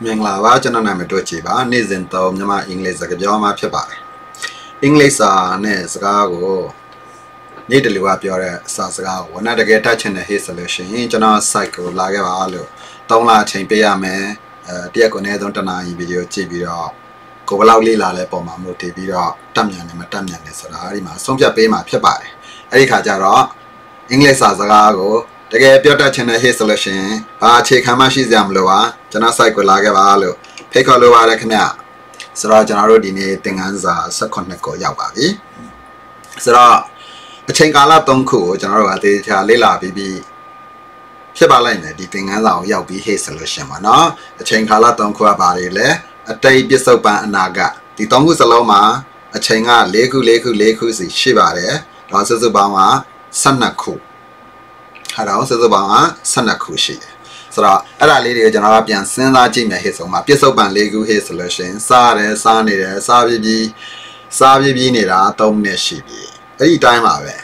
明啦，我今天来买多几把，你认到你妈英语这个叫嘛皮吧？英语啥呢？是个我，你这里话表嘞啥是个我？那这个他穿的黑色的是，因为那赛狗拉个娃了，到那前边呀没，第二个呢，从这那一边就这边了，狗不老里拉来帮忙，我这边了，他们呢嘛，他们呢是啦，你妈送些白嘛皮吧？哎，看见了，英语啥是个我？ 这个表达成了黑色了些，把切开嘛是这样了哇，就那晒过拉个娃了，拍过了娃了看没啊？是啦，就那罗地呢，等俺子是看那个要娃的，是啦，全家啦痛苦，就那罗话的家里啦 ，baby， 七八来呢，等俺老要比黑色了些嘛喏，全家啦痛苦啊，巴里嘞，对比手办那个，对痛苦是老嘛，全家累苦是七八嘞，老是做爸妈生那苦。 好啦，我说做帮啊，生得可惜，是啦。阿拉里头就那边生拉几面黑手嘛，别手办里头黑手了些，啥皮皮呢啦，都没事的。哎，对嘛呗，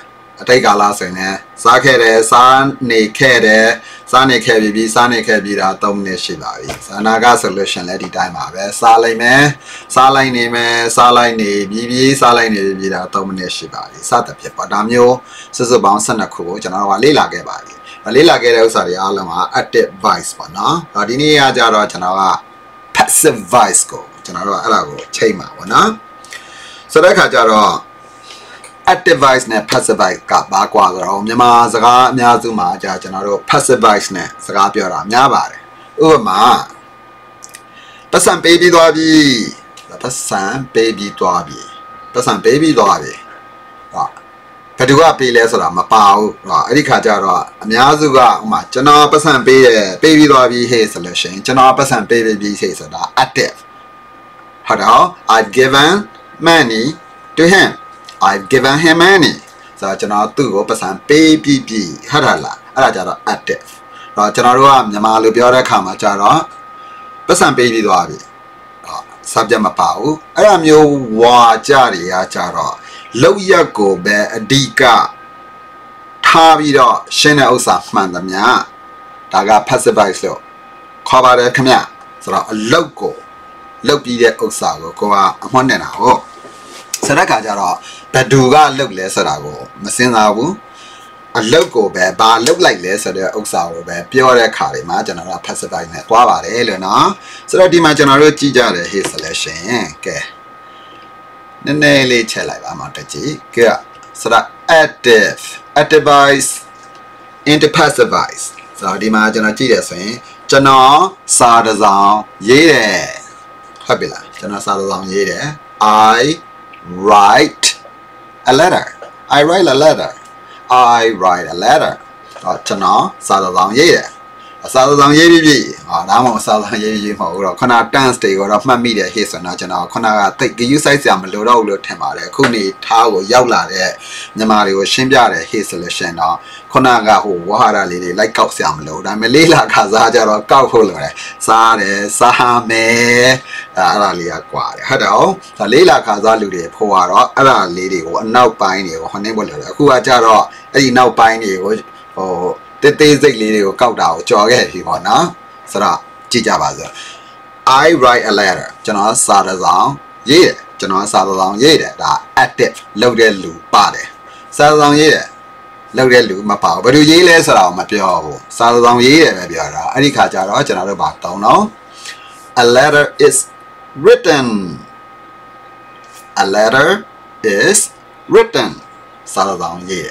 对个啦说呢，啥开的，啥你开皮皮啦，都没事啦。啥那个手了些来的对嘛呗，啥来呢皮皮啦，都没事吧？啥特别不难哟。 Susu bangsa nak kubu, jangan awak lelaki lagi usari alamah advice mana, hari ni ajar awak jangan awak passive advice ko, jangan awak alam ko, cima, mana? Sudah kajar awak advice ne passive advice kat bagua orang, mema sekarang mema tu macam jangan awak passive advice ne sekarang biar mema bar, umpama, pesan baby dua bi. 可这个背来说了，没包，是吧？你看见了，明儿这个我们今朝不上背的，背背多背黑是了行，今朝不上背黑是了 active。好的， I've given money to him. I've given him money。所以今朝都我不上背，好的啦，阿拉叫做 active。然后今朝如果你马路边来看嘛，叫做不上背多背，啊，啥叫没包？哎呀，没有我家里啊，叫做。 老一个被第个，他为了现在有啥忙的呀？大家拍摄拍摄，看吧的看呀，是吧？老比的有啥个？哥啊，蛮难哦。现在看见了，被第个老来是哪个？没想到不？啊，老个被把老来是的有啥个？被表来看的嘛，就那个拍摄拍摄，多吧的了呢？现在你们就那个记者的还是来选个。 Nenele chelai ba mataji kya sara active voice into passive voice. So di ma jana ciri asing jana sadazang yere. Habila jana sadazang yere. I write a letter. Jana sadazang yere. Sadazang yere bi. Namun sadazang yere bi mau ulo. Kena dance day ulo mami dia hebat nak jana. Kena tak gigi saya zaman lora ulo tema le. Kuni tahu yau la le. Nama le sembia le hebat le sena. Kena gahu wahara le like kau zaman lora. Melila kaza jara kau hulu le. Sahame. Ada le kuar. Hadau. Melila kaza lule puara. Ada le ulo nau pai ni ulo hanya boleh le. Kuat jara. Ini nau pai ni ulo. 这这这里头搞到交给希望呢，是啦，记下吧子。I write a letter， 叫侬啥子上写的，啦 ，active， 漏点漏把的，啥子上写的，漏点漏没把，不就写来是啦，没必要不，啥子上写的没必要啦，你看见了，叫侬都把到喏。A letter is written， 啥子上写的，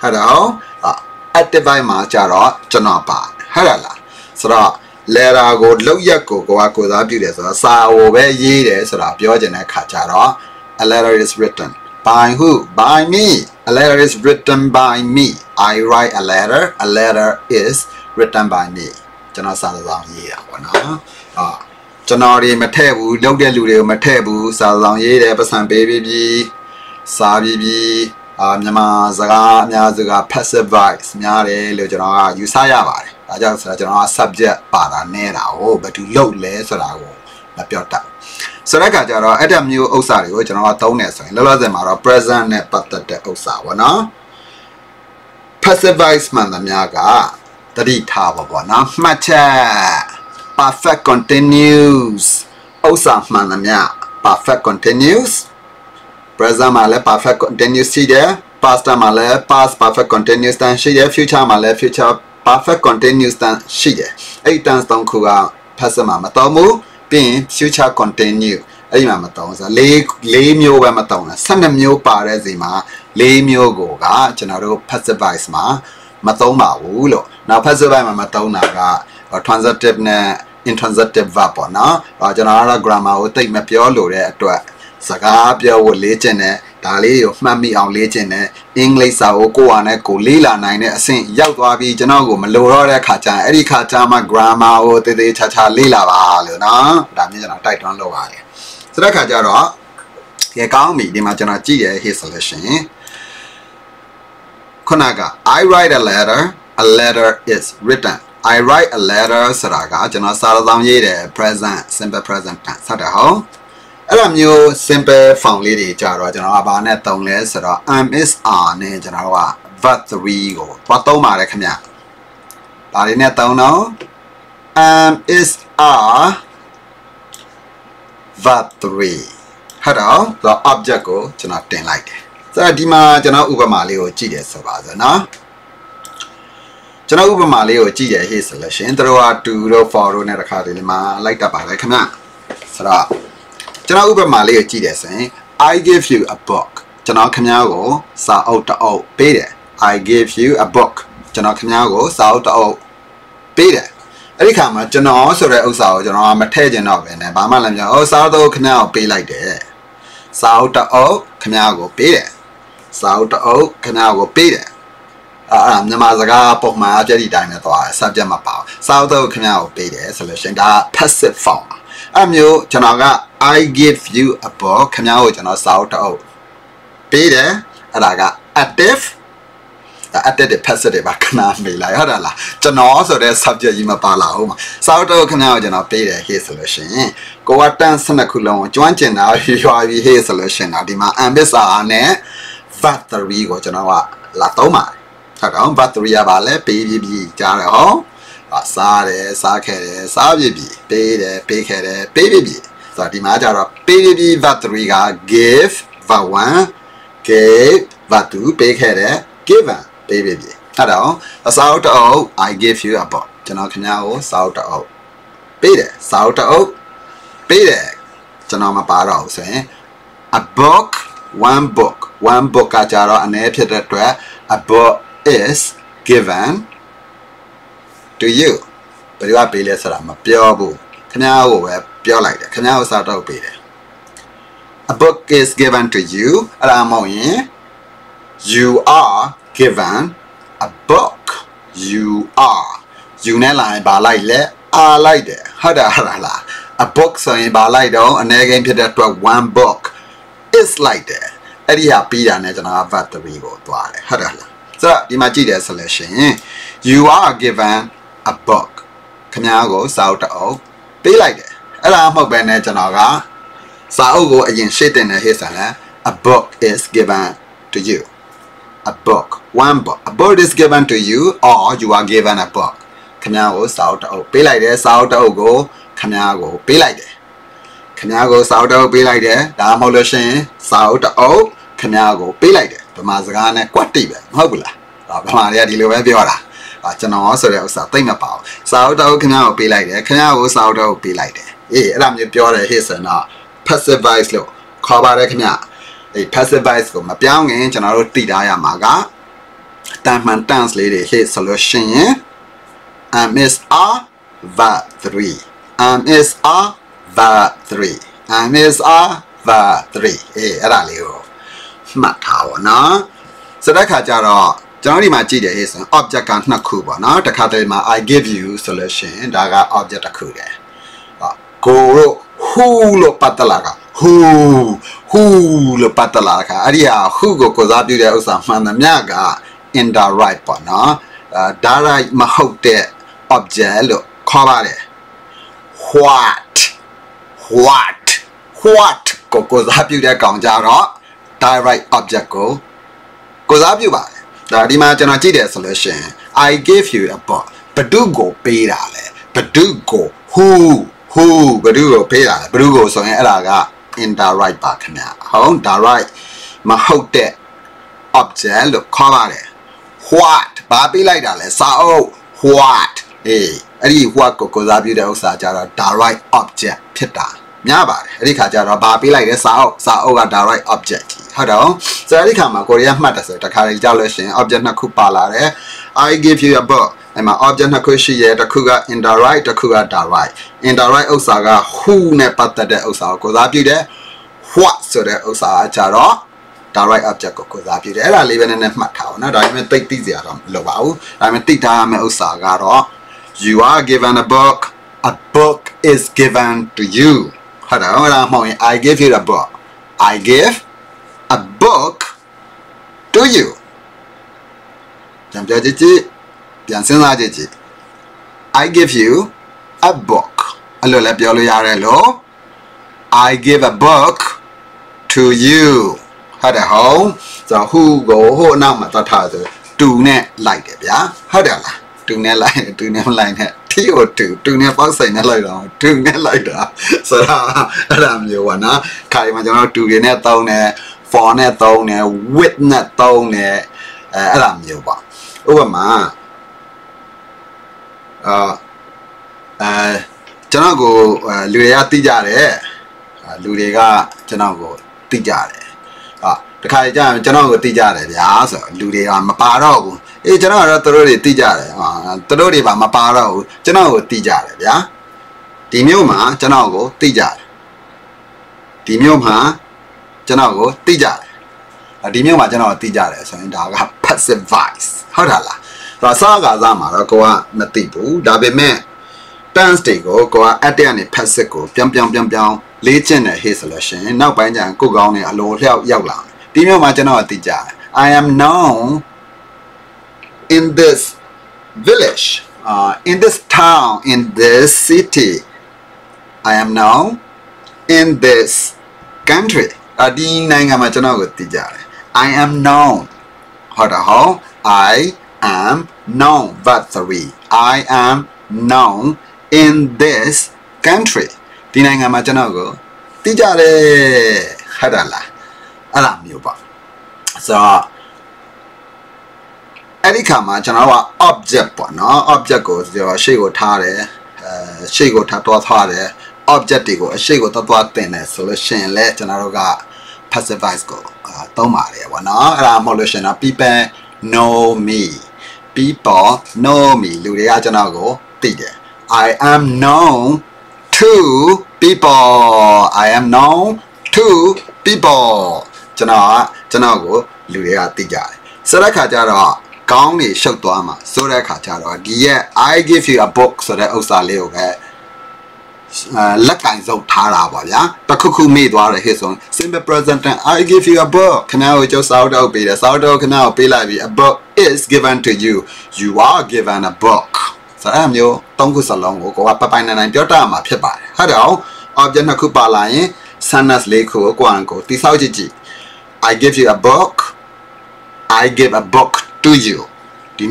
好的哦，啊。 Active 嘛，叫做真难办，好啦啦，是啦。来啦个老一个个话，古代表的是啥？我们以来是啦，表现来看，叫做 A letter is written by who? By me. A letter is written by me. I write a letter. A letter is written by me. 叫做啥子东西啊？我呢啊，叫做的没太不，老点老点没太不，啥子东西来不上？baby， 啥 baby？ 你们这个 passive voice， 你们嘞了就那有啥样吧嘞？大家说就那 subject 把它念了哦，不就漏嘞说那个那表达。所以讲就那一点没有偶像的，我就那都念上。老在嘛那 present 呢不得的偶像我呢 ，passive voice 嘛那么样个，到底他不呢？没错。perfect continuous. Osa manamia perfect continuous. Present male perfect continuous here. Past male past perfect continuous tense here. Future male future perfect continuous tense here. A tense don't kuga present mama tomu. Being future continue. A mama tomu. Lay mio mama tomu. Send mio parezima. Lay mio goga. General passive voice ma. Matoma ulo. Now passive matona. Or transitive ne intransitive verb na. Or general grammar will take me pure lure to it. Sakapia will legend it. Dali of mammy on legend it. English saoko and a colila nine sing Yelwabi Janago Malora Kacha, Ericatama grammar or the Chacha Lila Valuna. Damina tight on Lowa. Srakajaro. He called me the Majanaji, his solution. Konaga, I write a letter is written. I write a letter, Saraga, General Sarazam present, simple present tense. Sadaho. Elam you simple found lady, Jaro, General Barnet, only Sarah, M is Arne, General, Vatrigo, Patoma, Recamia. Barinetono, M is R, Vatri. Hello, the object go to nothing like that. So, Dima, General Ubermalio, GS of Azana. General Ubermalio, GS, his solution, there are two row for Runera Cardilma, like the Barakana. Sarah. General Ubermalio, GS, I give you a book. General Canago, Sa Ota O, Peter. I give you a book. General Canago, Sa Ota O, Peter. Ericama, General Sore Osa, General Matajan of an Abaman, Osado Canal, be like that. Sao ta o kanago pide. Sao ta o kanago pide. Namazaga pokma jedi dinosaur subject mapao. Sao ta o kanago pide solution da passive form. I'm you chanaga I give you a book kanago chana sao ta o pide adaga active. After the passive can't be like la Jano so the subject you mapala. Sao ta o kanago jana pide his solution. Go at Sanaculon, Joanchen, now you are his solution, Adima, and this are ne Vatari go Genoa Latoma. Tagon Vataria Vale, PDB, Jaraho, Asare, Sakere, Savibi, Pede, Pekere, PDB. Sadima Jara, PDB Vatariga, give, Vawan, gave, Vatu, Pekere, given, PDB. Tagon, a South O, I give you a book. Genocanao, South O. Pede, South O. Peter, Janoma Paro say a book, one book, and a book is given to you. But you are Peter, Sarama, pure boo. Canal, pure like that. Canal, Sato Peter. A book is given to you, Ramoin. You are given a book. You are. You know, like Balaile, I like that. Hada Harala. A book so in Balaido and again that one book. It's like that. Edia Pia National Vatrigo Twale. Hadala. So imagine solution. You are given a book. Kanago South O be like that. Alamo Benajanaga Saogo again shitting his and a book is given to you. A book. One book. A book is given to you or you are given a book. Kanago South O be like that. South O go. Kanago be like that. Kanago Saudo be like that. Damoloshin Saudo O Kanago be like that. The Mazagana Quatiba, Hogula, Maria di Lueviola. I can also think about Saudo Canal be like that. Kanago Saudo be like that. Eh, Ram your pure his and a passive vice low. Cobarekna. A passive vice low. Mapiang in general Tidaya Maga. Tanman Tans lady his solution. And Miss R. Vatri. Is a Vatri. Is a Vatri. Eh, Ralio. Matawna. So that Kajaro, Johnny Majida is an object and Nakuba. Now the Kadema, I give you solution. Daga object Akude. Goro, Hulo Patalaga. Hulo Patalaga. Aria, Hugo Kozabuda Usamanamiaga in the right partner. Dara Mahote object. Look, Kobare. What go goes up you there Gonjaro direct object go goes up you by the dimension solution. I give you a book but do go be that but do go who berugo pera berugo song eraga in the right back now how the right mahote object look cover what baby like that so what eh any what goes up you know sajara the right object pita nyaba rika jara baby like this out so the right object hello so rika magoria matters at the carriage object na kupala I give you a book and my object na kushi ye the kuga in the right the kuga the right in the right osaga who ne pata de osaga goes up you there what so the osaga jara the right object goes up you there I live in a macau now I even take these out on low out I'm a tita I'm osaga you are given a book. A book is given to you. I give you a book. I give a book to you. I give you a book. I give a book to you. So who go who now do not like it, yeah? How do not like it. Tiêu tử từ nay phát sinh nó lại đó từ nay lại đó sau đó làm nhiều quá nó khai mà cho nó từ cái này tàu này phò này tàu này quét này tàu này làm nhiều quá ủa mà cho nó go lừa tít giả đấy lừa cái cho nó go tít giả đấy à khai cho nó go tít giả đấy giả rồi lừa cái mà ba đâu Hey, cho nó tôi đi tì giả đấy, tôi đi vào mà pa đâu, cho nó tì giả đấy, nhá. Tìm hiểu mà, cho nó có tì giả. Tìm hiểu mà, cho nó có tì giả. Tìm hiểu mà cho nó tì giả đấy, sau đó gặp passive voice, hả là. Rồi sau cái ra mà nó có một tỷ phú, đặc biệt mẹ, dance thì có action này passive có, piang, lý trên này hết solution, nó bây giờ cố gắng này lôi theo dấu lằng. Tìm hiểu mà cho nó tì giả. I am known. In this village, in this town, in this city, I am now in this country. I am known. I am known. Verb 3. I am known in this country. So. Any comma, Janawa object, but no object goes your shigo tare, shigo tatua tare, objectigo, shigo tatua tennis, solution let Janaroga pacifies go. Tomare, one hour, a people know me. People know me, Luria Janago, Tiger. I am known to people. I am known to people. Janago, Luria Tiger. Saraka Jara. Only show to ama so that I give you a book so that Osaleo Lakan Zo Tarabaya, the cuckoo made water his own simple present. I give you a book. Can I just out of be the South Oak now be like a book is given to you? You are given a book. So I'm your Tongus along will go up by 9 Jotama Pipa. Hello, object Nakupa Lion, Sanas Lake Guango, Tisauji. I give you a book. I give a book. To you. I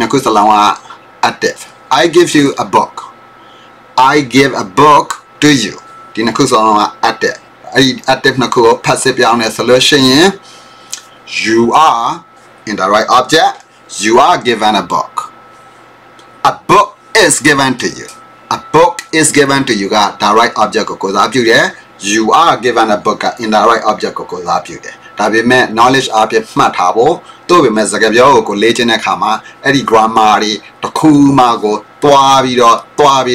give you a book. I give a book to you. You are in the right object. You are given a book. A book is given to you. A book is given to you. The right object goes up you there. You are given a book in the right object goes up you there. Tapi memang knowledge apa matabo, tu memang sekarang aku leceh nak kama, eri grammar di, terkuma aku tua biro, kau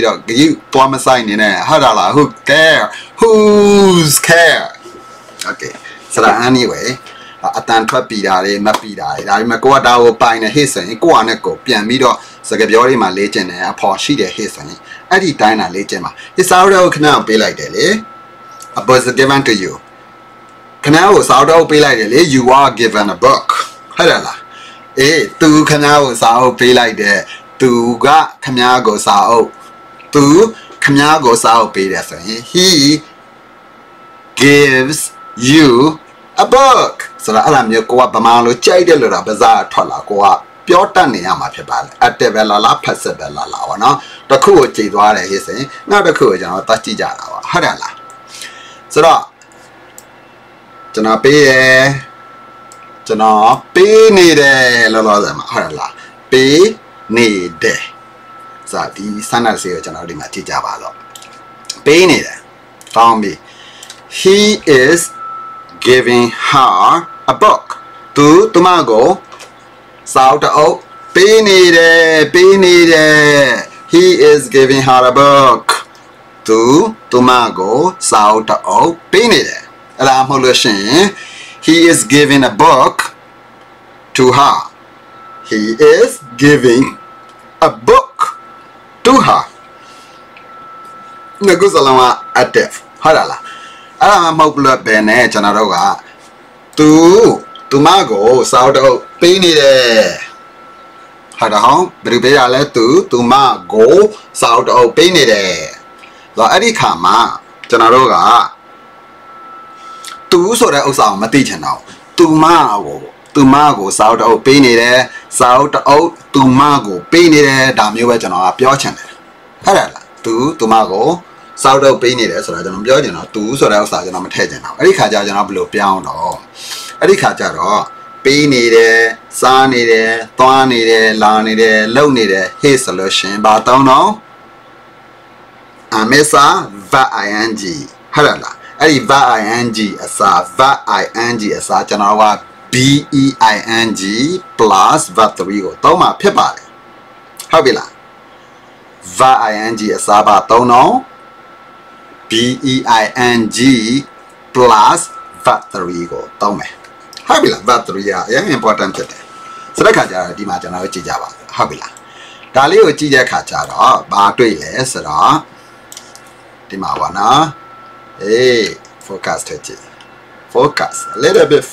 tua macam ni ne, hadalah who care, who's care, okay. Sekarang anyway, atan terpilih dari macam aku dah opai ne hisan, aku ane ko pian biro sekarang ni macam leceh ne, pasi dia hisan, eri dah na leceh mah. Isau dah aku nak pilih dale, a book is given to you. Canal Sao be like that. You are given a book. Hello. Eh, tu canal Sao be like that. Tu ga Kamiago Sao. Tu Kamiago Sao be that. He gives you a book. So that I'm your go up a man who chide a little bazaar tola go up. Pure Tanya Mapibal at the Vella La Pesabella Lawana. 他可我最多嘞些事，那他可我讲他自家了哇，好点啦，知道？在那边，在那边你的老老人嘛，好点啦，边你的，啥的三那些在那里面自家吧了，边你的，当面 ，He is giving her a book to tomorrow. 扫的哦，边你的，边你的。 He is giving her a book to Tomago South of Pinide. He is giving a book to her. He is giving a book to her. Nagusalama atef. Harala. Alamogla bene chanaroga to Tomago South of Pinide. 好的好，比如别人来读，读嘛个少的欧贝尼的，那阿里看嘛，在哪罗个？读说的欧少嘛对钱了，读嘛个少的欧贝尼的，少的欧读嘛个贝尼的，大米外在哪表情的？看来了，读嘛个少的欧贝尼的，说来在哪表情了？读说的欧少在哪么太钱了？阿里看家在哪不流表了？阿里看家了。 Bini de, sani de, tuani de, lani de, loni de. His solution. Batau no. Amesa va ing. Halala. Ali va ing asa va ing asa. Chanawa b e i n g plus va turigo. Toma pepale. Habila. Va ing asa batau no. B e i n g plus va turigo. Tome. Habila batteria yang important today. Sedekah jadi di mana nak uji jawab. Habila. Dari uji jawab cara bateri le sedang di mana? Focus terje. Focus. A little bit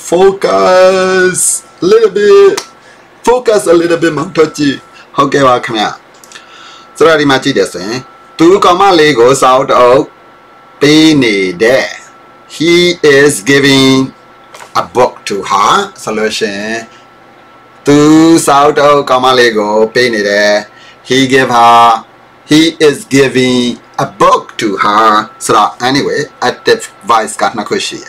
mantap. Okay, welcome ya. Sedang di mana dia sen? 2,5 south of Pineda. He is giving. A book to her solution. To Sauto Kamalego Pinide. He is giving a book to her. So anyway, at the vice Katna Kushi.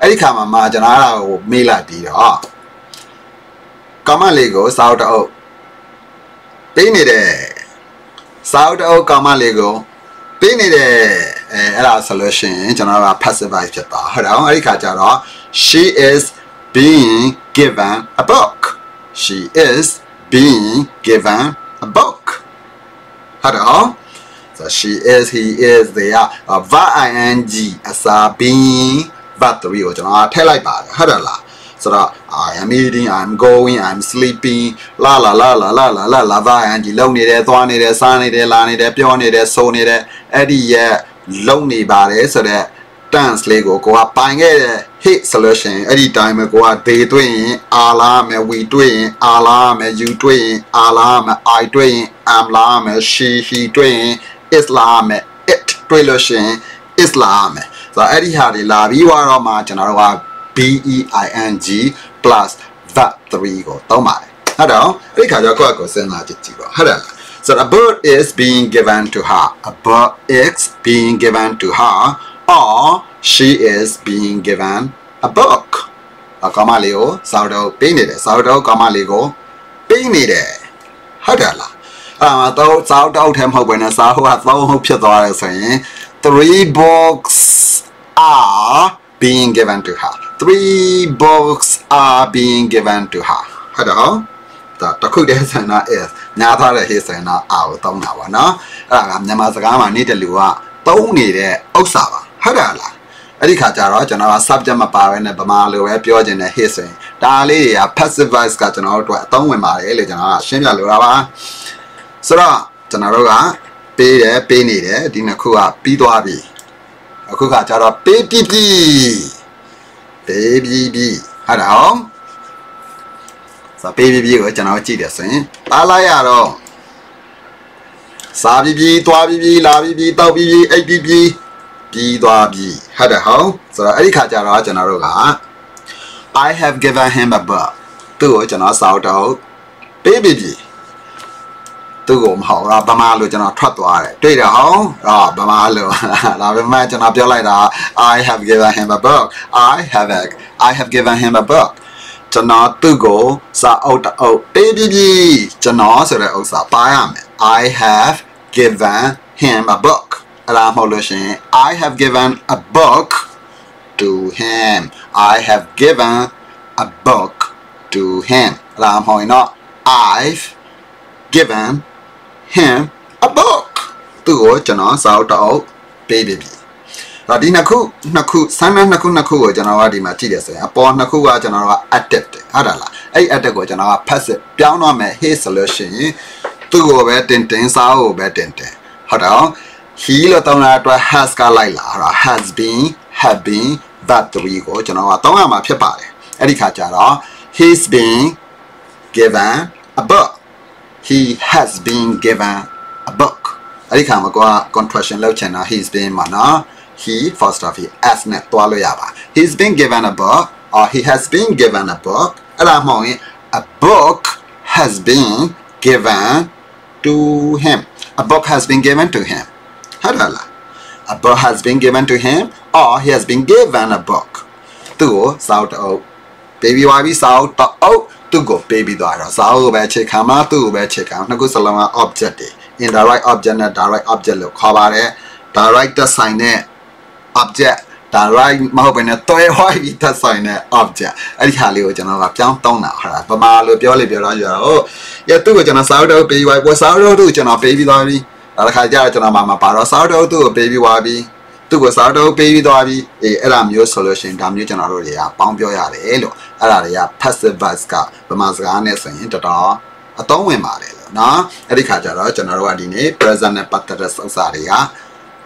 Erikama Majanara or Mila Dira. Kamalego Sauto Pinide. Sauto Kamalego Pinide. Era solution. General passive chapter. Hello, Erikajara. She is being given a book. She is being given a book. Hello. So she is, he is, they are. Va-ing as a being. But we will not tell about it. Hello. So I am eating, I'm going, I'm sleeping. La la la la la la la la. Va-ing. Lonely there, thorny there, sunny there, lani there, bjorny there, sony there. Eddie, lonely body. So that. Dance lego go up bang it hit solution any time go out they doing alarm we doing alarm you doing alarm I doing alarm she he doing Islam it solution Islam so any had a love you are on my general being plus that three go don't mind hello because you're going to send out it to go hello so the bird is being given to her a bird is being given to her or she is being given a book. A comma leo, saudo pinide, saudo comma lego pinide. Hadala. Though saudo tempo when a sahu has no pure saying 3 books are being given to her. 3 books are being given to her. Hello. The cook is not is. Nathala is not out on our no. Namazagama need a lua. Don't need it. Osava. 好啦，阿里看家了，就那话三只嘛，八位呢，不嘛六位标准的黑水，但你呀 passive 个就那多，当位嘛嘞，就那先要六了吧，是啦，就那罗个，背嘞背你嘞，你那酷啊背多啊背，我酷看家了背背背，背背背，好啦哦，啥背背背个就那记得先，打来呀喽，啥背背多背背，拉背背倒背背 ，A 背背。 B dua B. Hello, how? So I can tell you general. I have given him a book. To general sound out. Baby B. 都给我们好，然后爸妈就拿出来，对的哦，然后爸妈就，然后妈就拿表来的 ，I have given him a book, I have given him a book， 就拿都给啥哦的哦 ，baby， 就拿出来哦啥爸呀们 ，I have given him a book， 然后就是 I have given a book to him, I have given a book to him， 然后呢 ，I've given him a book. Tuo jana sao tao baby. Radi naku naku sana naku naku o jana wa di ma chide so. Apo naku wa jana wa adaptive. Hadala. Ai adaptive o jana wa passive. Pyaw na me he solution yi. Tuo ba tin tin sao ba tin tin. Hadao. He lo taw na twa has ka lai la. Hara has been, have been, that three go jana wa taw ma phit pa le. Ai di kha ja da he's been given a book. He has been given a book. Ari kama kwa contraction leo chena he's been mana he first of he as net toa lo yaba. He's been given a book or he has been given a book. Ala moi a book has been given to him. A book has been given to him. Hadala. A book has been given to him or he has been given a book. Tu sao to baby wabi sao to o. To go baby daughter. So we check how much to we check how. Now go selama object. Indirect object na direct object lo. How about it? Direct sign na object. Direct mahobe na toy white sign na object. Ari hali o jana wapjang tong na. Hara. Pama lo pyo le pyo la jana. Oh, ya tu o jana sao do baby wife. Sao do tu jana baby daughter. Ara khaja jana mama para sao do tu baby wife. Tu go sao do baby daughter. Era myo solution. Dam myo jana lo ya. Pang pyo ya le lo. Araria passive voice ka pamazgane sain tata atawin ma le na adi kha ja da chana ro a di ni present ne patta da sausa ri ga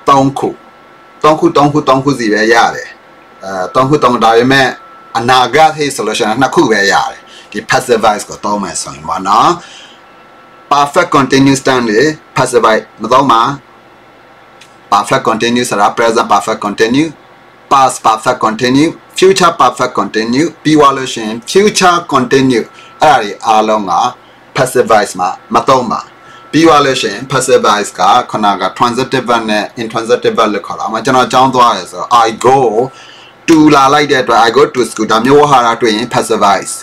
3 ခု si be ya le 3 ခု da yae anaga the solution 2 ခု be ya le di passive voice ko taw ma sain ma na perfect continuous tense le passive voice ma taw ma perfect continuous ra present perfect continuous past perfect continuous future perfect continuous evaluation future continuous အဲ့ဒါတွေအားလုံးက passive voice မှာမသုံးပါ evaluation passive voice ကခဏက transitive verb နဲ့ intransitive verb လို့ခေါ်တာမှာကျွန်တော်အကြောင်းသွားရဲဆို I go to လာလိုက်တဲ့အတွက် I go to school ဒါမျိုးဝါဟာရတွေ့ရင် passive voice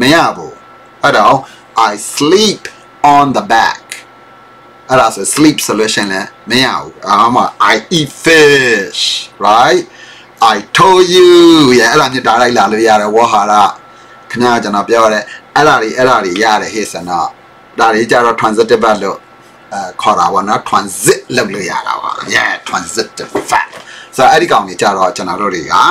မရဘူးအဲ့တော့ I sleep on the back အဲ့ဒါဆို sleep solution လည်းမရဘူးအားလုံးက I eat fish right I told you, yeah. Ela ni darai la lo ya de wahara. Khanya jana pya de. Ela ri ya de he sana. Da ri ja ro transitive verb lo khaw da wa na transit lo lo ya da wa. Yeah, transitive verb. So ai di kaung ni ja ro jana ro ri ga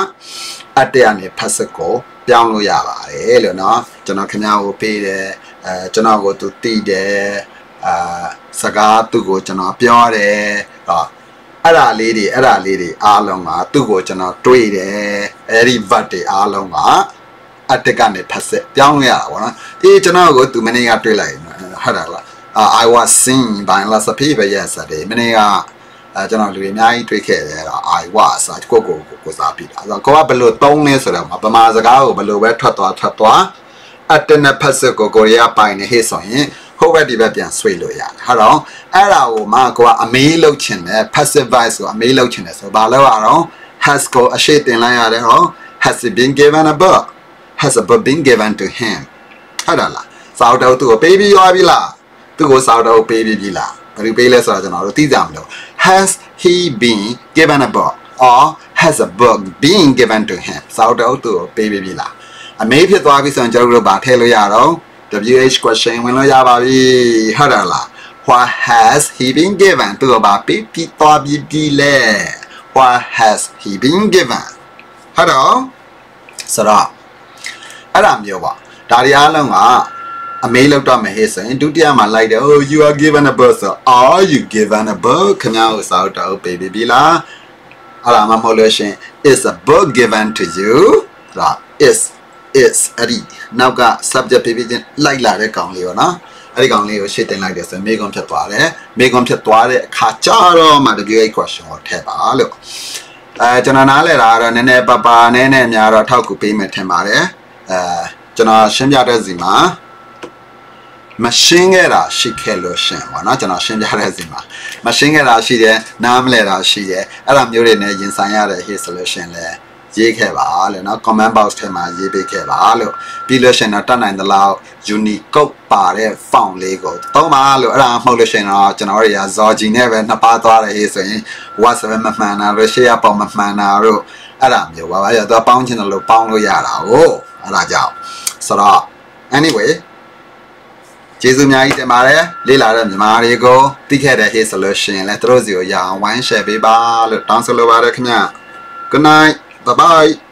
atya ni passive ko pyaung lo ya ba de lo no. Jana khanya ko pe de, jana ko tu ti de, saka tu ko jana pya de. Ara lady, alonga, tugo jana, tweede, erivate, alonga, atekane passe, young yawana, ejana go to many at relay, hadala. I was seen by lots of people yesterday, many are generally 9 to 10, I was at Coco, Cosapita. The coa below tongues, Bamazaga, below where Tatua, Atena Paseco, Goya pine, his on him. ဟုတ်ပဲဒီဘက်ပြန်ဆွေးလို့ရတယ်ဟာတော့အဲ့ဒါကိုမှကိုကအမေးလုပ်ချင်တယ် passive voice ကိုအမေးလုပ်ချင်တယ်ဆိုဘာလို့ရအောင် has ကိုအရှိတင်လိုက်ရတယ်ဟော has been given a book has a book been given to him ဟုတ်တယ်လားစာအုပ်တော့သူ့ကို baby ရောပြီလားသူ့ကိုစာအုပ်တော့ baby ပြီလားဘယ်လိုပေးလဲဆိုတာကျွန်တော်တို့သိကြမလို့ has he been given a book or has a book been given to him စာအုပ်တော့သူ့ကို baby ပြီလားအမေးဖြစ်သွားပြီဆိုရင်ကျွန်တော်တို့ဘာထည့်လို့ရအောင် WH question when lo ya ba bi hada la what has he been given to ba pi pi to bi bi le what has he been given hada sara ara myo ba da ri a long ga amei laut ta ma he sain dutiya ma lai de oh you are given a book so are you given a book khmya o sa ta o baby bi la ara ma mho lo shin is a book given to you ra is It's ari. Now ka subject preposition like la de kaung le yo na. Ari kaung le yo shit tin like de so meekom phit twa de. Meekom phit twa de kha cha ro ma WH question ကို ထည့် ပါ လို့. ကျွန်တော်နားလဲတာကတော့ nene papa nene အများတော့ ထောက်ကူပေးမယ်ထင်ပါတယ်. ကျွန်တော်ရှင်းပြတဲ့စီမှာ Machine Rashi Keloshin, or not an Ashin Harazima. Machine Rashi, Namle Rashi, Aram Urine in Sayara, his solution there. Jekeva, and not command bows to my Jebekevalo, Piloshin, a ton and the law, Junico Pare, found legal. Tomalo, Aram Holishin, or Janoria, Zorgi never, Napata, his in, was a manana, Rashia Pomafanaro, Aram, you were the bounty of Lupano Yara, oh, Raja. So, anyway. Jesus miyagi temare, lila ram miyari go. Tikere his solution. Let Rosio ya one share be bal. Dance lo barak miya. Good night. Bye bye.